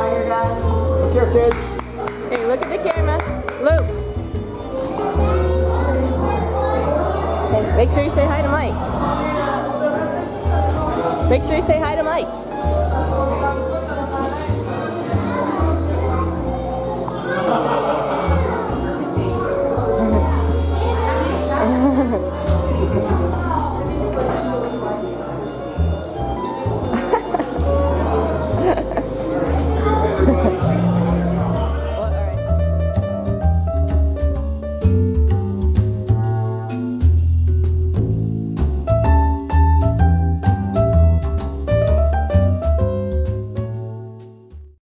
It's your kids. Hey, look at the camera. Luke. Make sure you say hi to Mike. Make sure you say hi to Mike.